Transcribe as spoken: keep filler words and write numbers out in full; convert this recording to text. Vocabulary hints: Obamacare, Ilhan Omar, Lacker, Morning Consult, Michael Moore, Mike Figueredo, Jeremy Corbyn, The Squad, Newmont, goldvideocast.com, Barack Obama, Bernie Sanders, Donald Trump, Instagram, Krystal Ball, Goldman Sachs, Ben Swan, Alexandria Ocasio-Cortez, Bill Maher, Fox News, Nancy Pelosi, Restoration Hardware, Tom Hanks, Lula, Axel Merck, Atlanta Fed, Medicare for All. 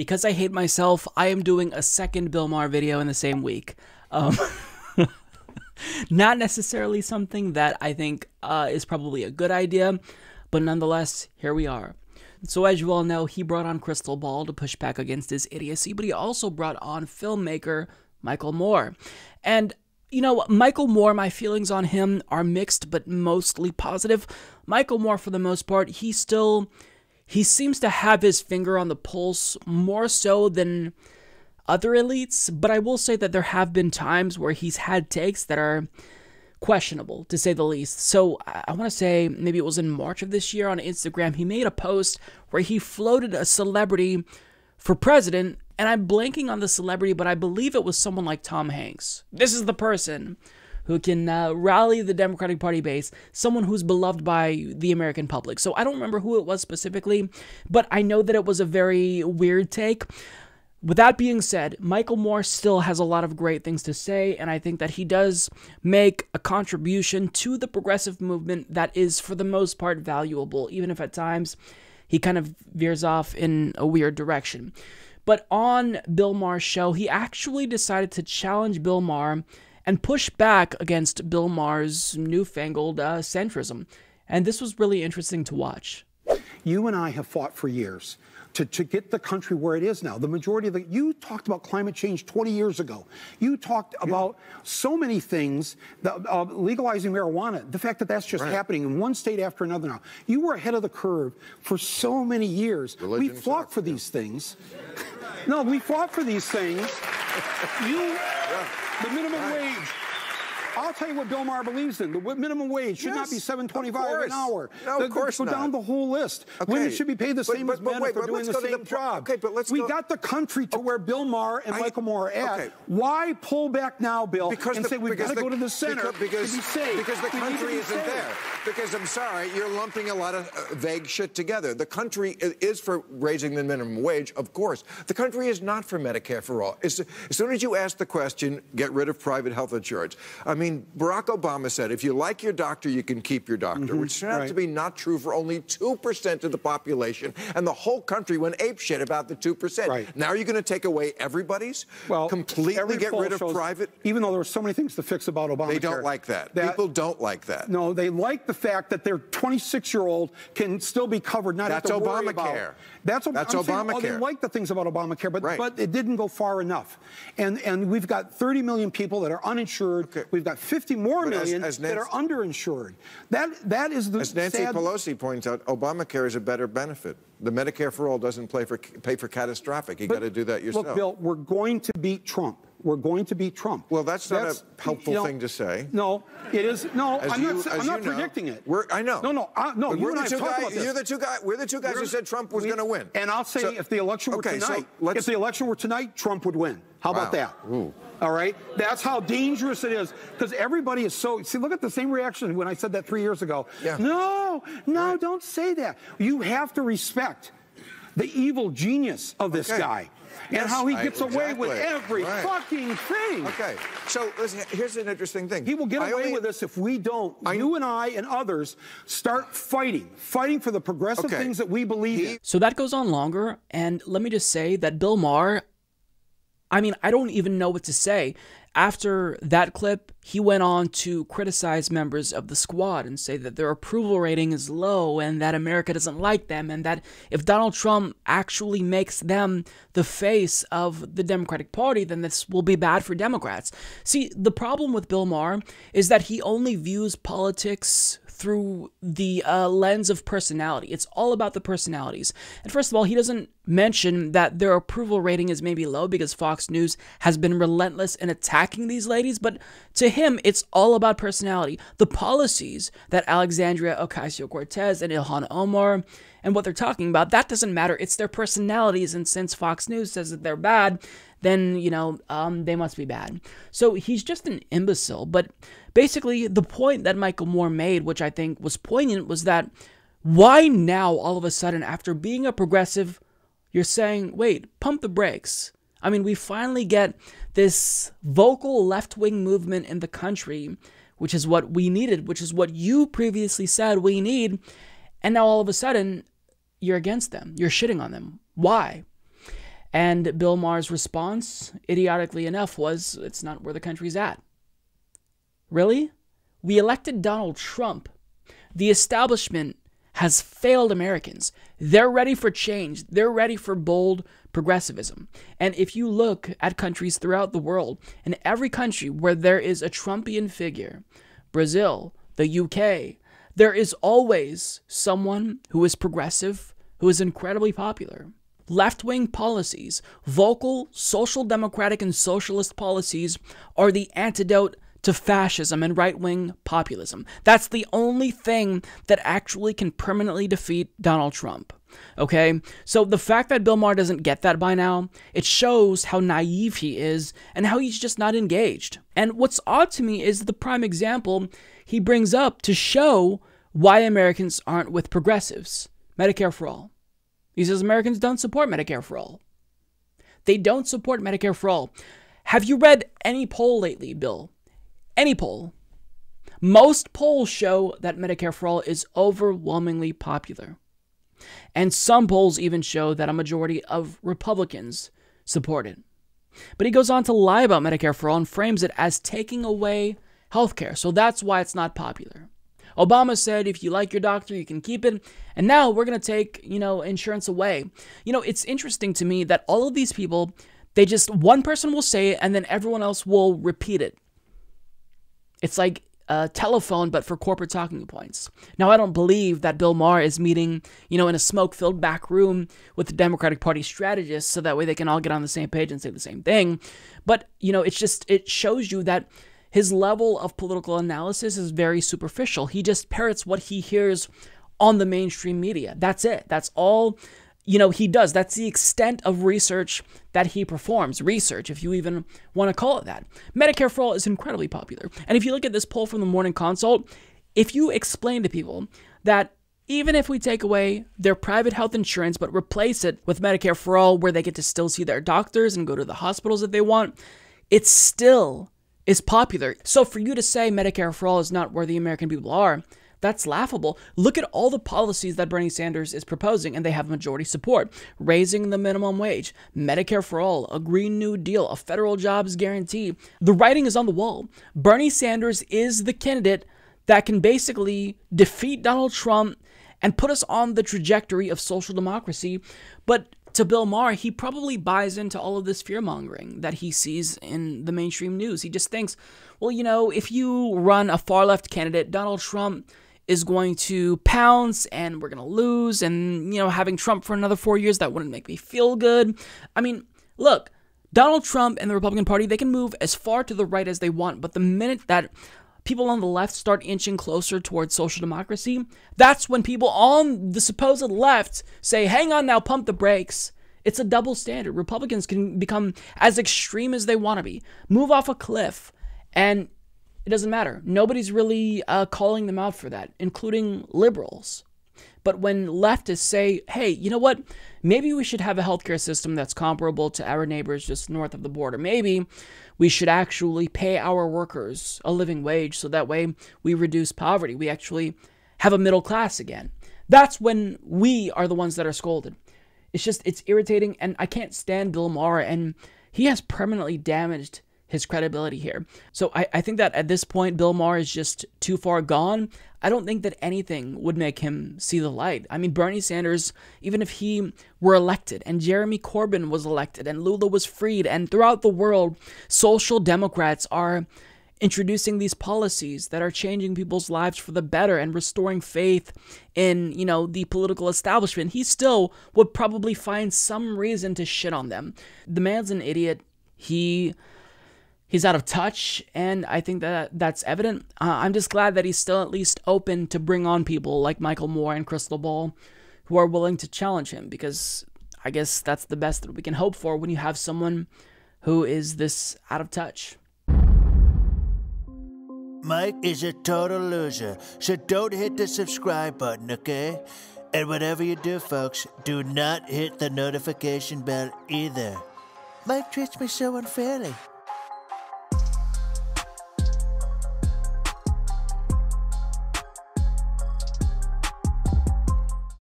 because I hate myself, I am doing a second Bill Maher video in the same week. Um, not necessarily something that I think uh, is probably a good idea, but nonetheless, here we are. So as you all know, he brought on Krystal Ball to push back against his idiocy, but he also brought on filmmaker Michael Moore. And, you know, Michael Moore, my feelings on him are mixed, but mostly positive. Michael Moore, for the most part, he still, he seems to have his finger on the pulse more so than other elites. But I will say that there have been times where he's had takes that are questionable, to say the least. So I want to say maybe it was in March of this year on Instagram, he made a post where he floated a celebrity for president, and I'm blanking on the celebrity, but I believe it was someone like Tom Hanks. This is the person who can uh, rally the Democratic Party base, someone who's beloved by the American public. So I don't remember who it was specifically, but I know that it was a very weird take. With that being said, Michael Moore still has a lot of great things to say, and I think that he does make a contribution to the progressive movement that is, for the most part, valuable, even if at times he kind of veers off in a weird direction. But on Bill Maher's show, he actually decided to challenge Bill Maher and push back against Bill Maher's newfangled uh, centrism, and this was really interesting to watch. You and I have fought for years to, to get the country where it is now. The majority of the, you talked about climate change twenty years ago. You talked about so many things, the, uh, legalizing marijuana, the fact that that's just right. happening in one state after another now. You were ahead of the curve for so many years. Religion we fought sucks, for yeah. these things. No, we fought for these things. You, yeah. the minimum right. wage. I'll tell you what Bill Maher believes in. The minimum wage should yes, not be seven twenty-five an hour. No, the, of course go not. Go down the whole list. Okay. Women should be paid the but, same but, as men wait, for doing the same the job. Okay, but let's we go. got the country to oh, where Bill Maher and I, Michael Moore are at. Okay. Why pull back now, Bill, because and the, say we've got to go to the center because, to be safe? Because the country isn't safe. there. Because, I'm sorry, you're lumping a lot of uh, vague shit together. The country is for raising the minimum wage, of course. The country is not for Medicare for all. As, as soon as you ask the question, get rid of private health insurance. I mean, I mean, Barack Obama said, if you like your doctor, you can keep your doctor, mm-hmm, which turned out right. to be not true for only two percent of the population, and the whole country went apeshit about the two percent. Right. Now you're going to take away everybody's? Well, completely get rid of shows, private? Even though there were so many things to fix about Obamacare. They don't like that. that. People don't like that. No, they like the fact that their twenty-six-year-old can still be covered, not That's have to worry Obamacare. About. That's, That's Obamacare. Saying, oh, they like the things about Obamacare, but, right. but it didn't go far enough. And, and we've got thirty million people that are uninsured. Okay. We've got fifty more million as, as Nancy, that are underinsured. That, that is the As Nancy sad... Pelosi points out, Obamacare is a better benefit. The Medicare for all doesn't pay for, pay for catastrophic. You got to do that yourself. Look, Bill, we're going to beat Trump. We're going to beat Trump. Well, that's, that's not a helpful you know, thing to say. No, it is. No, as I'm you, not, I'm not predicting know, it. We're, I know. No, no, I, no. You we're and I have talked about this. You're the two guys. We're the two guys we're, who said Trump was going to win. And I'll say, so, if the election were okay, tonight, so if the election were tonight, Trump would win. How wow. about that? Ooh. All right, that's how dangerous it is, because everybody is so. See, look at the same reaction when I said that three years ago. Yeah. No, no, right. don't say that. You have to respect the evil genius of this okay. guy. Yes, and how he gets I, exactly. away with every right. fucking thing. Okay, so listen, here's an interesting thing. He will get I away only, with this if we don't. I, you and I and others start fighting, fighting for the progressive okay. things that we believe he, in. So that goes on longer, and let me just say that Bill Maher, I mean, I don't even know what to say. After that clip, he went on to criticize members of the squad and say that their approval rating is low and that America doesn't like them, and that if Donald Trump actually makes them the face of the Democratic Party, then this will be bad for Democrats. See, the problem with Bill Maher is that he only views politics through the uh, lens of personality. It's all about the personalities. And first of all, he doesn't mention that their approval rating is maybe low because Fox News has been relentless in attacking these ladies, but to him, it's all about personality. The policies that Alexandria Ocasio-Cortez and Ilhan Omar and what they're talking about, that doesn't matter. It's their personalities, and since Fox News says that they're bad, then, you know, um, they must be bad. So he's just an imbecile. But basically, the point that Michael Moore made, which I think was poignant, was that why now, all of a sudden, after being a progressive, you're saying, wait, pump the brakes. I mean, we finally get this vocal left-wing movement in the country, which is what we needed, which is what you previously said we need, and now all of a sudden, you're against them. You're shitting on them. Why? And Bill Maher's response, idiotically enough, was, it's not where the country's at. Really? We elected Donald Trump. The establishment has failed Americans. They're ready for change. They're ready for bold progressivism. And if you look at countries throughout the world, in every country where there is a Trumpian figure, Brazil, the U K, there is always someone who is progressive, who is incredibly popular. Left-wing policies, vocal, social democratic and socialist policies are the antidote to fascism and right-wing populism. That's the only thing that actually can permanently defeat Donald Trump. Okay, so the fact that Bill Maher doesn't get that by now, it shows how naive he is and how he's just not engaged. And what's odd to me is the prime example he brings up to show why Americans aren't with progressives. Medicare for All. He says Americans don't support Medicare for All. They don't support Medicare for All. Have you read any poll lately, Bill? Any poll? Most polls show that Medicare for All is overwhelmingly popular. And some polls even show that a majority of Republicans support it. But he goes on to lie about Medicare for All and frames it as taking away health care. So that's why it's not popular. Obama said, if you like your doctor, you can keep it. And now we're going to take, you know, insurance away. You know, it's interesting to me that all of these people, they just, one person will say it and then everyone else will repeat it. It's like a telephone, but for corporate talking points. Now, I don't believe that Bill Maher is meeting, you know, in a smoke-filled back room with the Democratic Party strategists, so that way they can all get on the same page and say the same thing. But, you know, it's just, it shows you that his level of political analysis is very superficial. He just parrots what he hears on the mainstream media. That's it. That's all, you know, he does. That's the extent of research that he performs. Research, if you even want to call it that. Medicare for All is incredibly popular. And if you look at this poll from the Morning Consult, if you explain to people that even if we take away their private health insurance but replace it with Medicare for All, where they get to still see their doctors and go to the hospitals that they want, it's still is popular. So for you to say Medicare for All is not where the American people are, that's laughable. Look at all the policies that Bernie Sanders is proposing and they have majority support. Raising the minimum wage, Medicare for All, a Green New Deal, a federal jobs guarantee. The writing is on the wall. Bernie Sanders is the candidate that can basically defeat Donald Trump and put us on the trajectory of social democracy. But to Bill Maher, he probably buys into all of this fear-mongering that he sees in the mainstream news. He just thinks, well, you know, if you run a far-left candidate, Donald Trump is going to pounce and we're going to lose. And, you know, having Trump for another four years, that wouldn't make me feel good. I mean, look, Donald Trump and the Republican Party, they can move as far to the right as they want. But the minute that people on the left start inching closer towards social democracy, that's when people on the supposed left say, hang on now, pump the brakes. It's a double standard. Republicans can become as extreme as they want to be, move off a cliff, and it doesn't matter. Nobody's really uh, calling them out for that, including liberals. But when leftists say, hey, you know what, maybe we should have a healthcare system that's comparable to our neighbors just north of the border. Maybe we should actually pay our workers a living wage so that way we reduce poverty. We actually have a middle class again. That's when we are the ones that are scolded. It's just, it's irritating, and I can't stand Bill Maher, and he has permanently damaged his credibility here. So I, I think that at this point, Bill Maher is just too far gone. I don't think that anything would make him see the light. I mean, Bernie Sanders, even if he were elected and Jeremy Corbyn was elected and Lula was freed, and throughout the world, social democrats are introducing these policies that are changing people's lives for the better and restoring faith in, you know, the political establishment, he still would probably find some reason to shit on them. The man's an idiot. He... He's out of touch, and I think that that's evident. Uh, I'm just glad that he's still at least open to bring on people like Michael Moore and Krystal Ball who are willing to challenge him, because I guess that's the best that we can hope for when you have someone who is this out of touch. Mike is a total loser, so don't hit the subscribe button, okay? And whatever you do, folks, do not hit the notification bell either. Mike treats me so unfairly.